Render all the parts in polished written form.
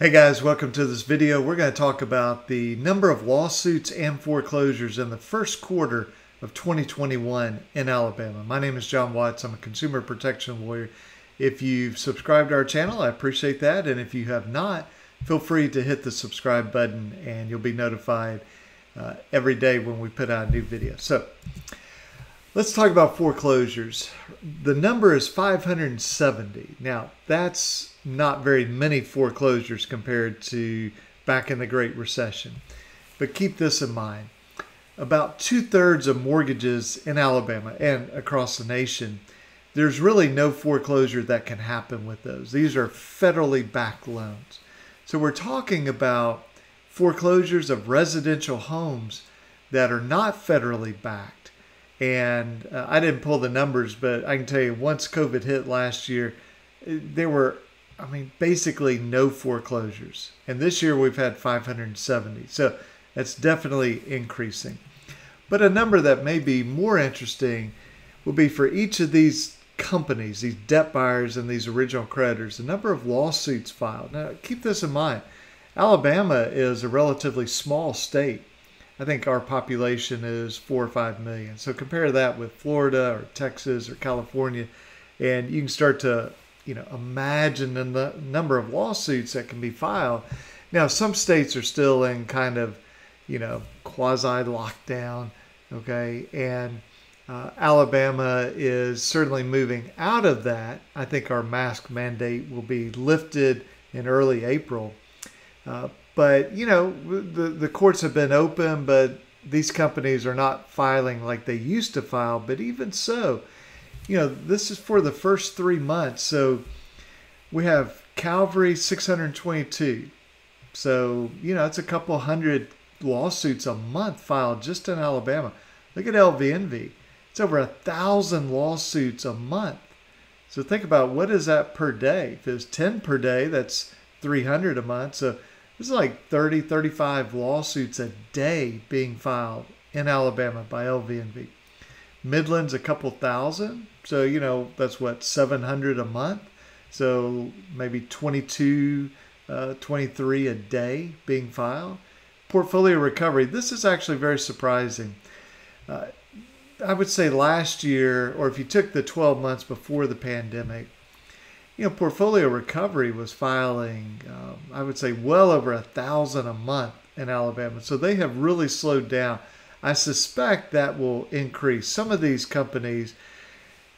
Hey guys, welcome to this video. We're going to talk about the number of lawsuits and foreclosures in the first quarter of 2021 in Alabama. My name is John Watts. I'm a consumer protection lawyer. If you've subscribed to our channel, I appreciate that. And if you have not, feel free to hit the subscribe button and you'll be notified every day when we put out a new video. So let's talk about foreclosures. The number is 570. Now, that's not very many foreclosures compared to back in the Great Recession. But keep this in mind. About 2/3 of mortgages in Alabama and across the nation, there's really no foreclosure that can happen with those. These are federally backed loans. So we're talking about foreclosures of residential homes that are not federally backed. And I didn't pull the numbers, but I can tell you once COVID hit last year, there were basically no foreclosures. And this year we've had 570. So that's definitely increasing. But a number that may be more interesting will be for each of these companies, these debt buyers and these original creditors, the number of lawsuits filed. Now, keep this in mind. Alabama is a relatively small state. I think our population is 4 or 5 million. So compare that with Florida or Texas or California, and you can start to imagine the number of lawsuits that can be filed. Now, some states are still in kind of, quasi-lockdown, okay? And Alabama is certainly moving out of that. I think our mask mandate will be lifted in early April. But, the courts have been open, but these companies are not filing like they used to file. But even so, this is for the first 3 months. So we have Cavalry 622. So, it's a couple hundred lawsuits a month filed just in Alabama. Look at LVNV. It's over 1,000 lawsuits a month. So think about, what is that per day? If it's 10 per day, that's 300 a month. So this is like 30, 35 lawsuits a day being filed in Alabama by LVNV. Midland's a couple thousand. So, that's what, 700 a month. So maybe 22, 23 a day being filed. Portfolio Recovery. This is actually very surprising. I would say last year, or if you took the 12 months before the pandemic, Portfolio Recovery was filing, I would say, well over 1,000 a month in Alabama. So they have really slowed down. I suspect that will increase. Some of these companies,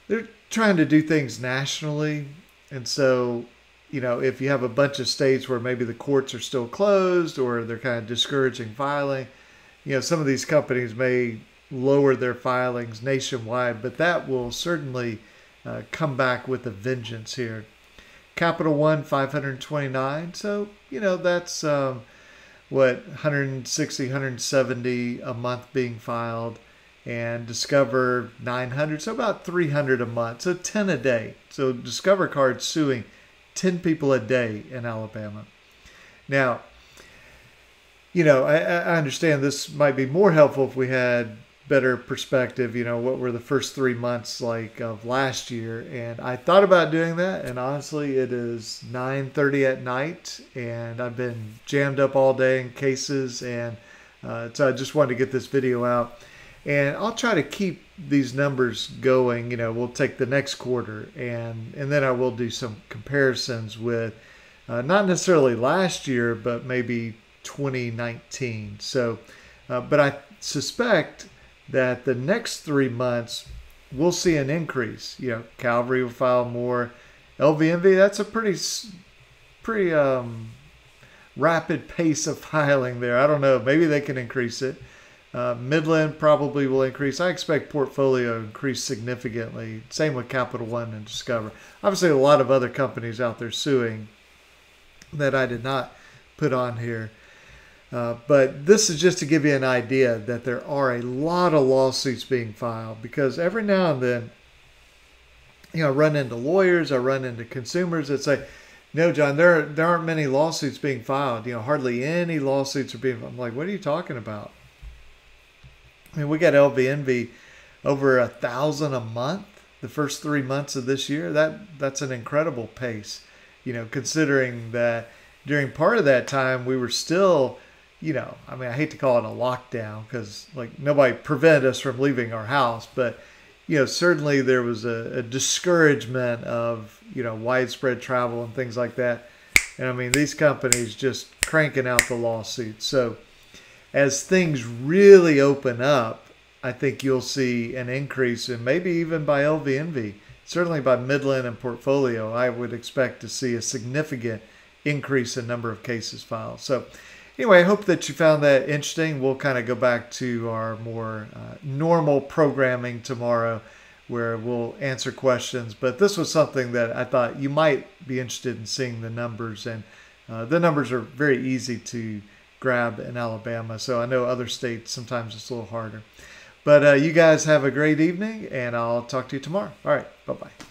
they're trying to do things nationally. And so, if you have a bunch of states where maybe the courts are still closed or they're kind of discouraging filing, some of these companies may lower their filings nationwide, but that will certainly come back with a vengeance here. Capital One, 529. So, that's... what, 160, 170 a month being filed, and Discover 900, so about 300 a month, so 10 a day. So Discover card suing 10 people a day in Alabama. Now, I understand this might be more helpful if we had better perspective, what were the first 3 months like of last year. And I thought about doing that, and honestly, it is 9:30 at night and I've been jammed up all day in cases. And so I just wanted to get this video out, and I'll try to keep these numbers going. We'll take the next quarter, and then I will do some comparisons with not necessarily last year, but maybe 2019. So, but I suspect that the next 3 months we'll see an increase. Cavalry will file more. LVNV, that's a pretty rapid pace of filing there. I don't know, maybe they can increase it. Midland probably will increase. I expect Portfolio increase significantly. Same with Capital One and Discover. Obviously, a lot of other companies out there suing that I did not put on here. But this is just to give you an idea that there are a lot of lawsuits being filed, because every now and then, I run into lawyers, I run into consumers that say, no, John, there aren't many lawsuits being filed. Hardly any lawsuits are being filed. I'm like, what are you talking about? We got LVNV over 1,000 a month the first 3 months of this year. That's an incredible pace, considering that during part of that time, we were still, you know, I mean, I hate to call it a lockdown because like nobody prevented us from leaving our house, but you know, certainly there was a discouragement of, you know, widespread travel and things like that. And I mean, these companies just cranking out the lawsuits. So as things really open up, I think you'll see an increase and maybe even by LVNV, certainly by Midland and Portfolio, I would expect to see a significant increase in number of cases filed. So anyway, I hope that you found that interesting. We'll kind of go back to our more normal programming tomorrow where we'll answer questions. But this was something that I thought you might be interested in seeing the numbers. And the numbers are very easy to grab in Alabama. So I know other states, sometimes it's a little harder. But you guys have a great evening, and I'll talk to you tomorrow. All right, bye-bye.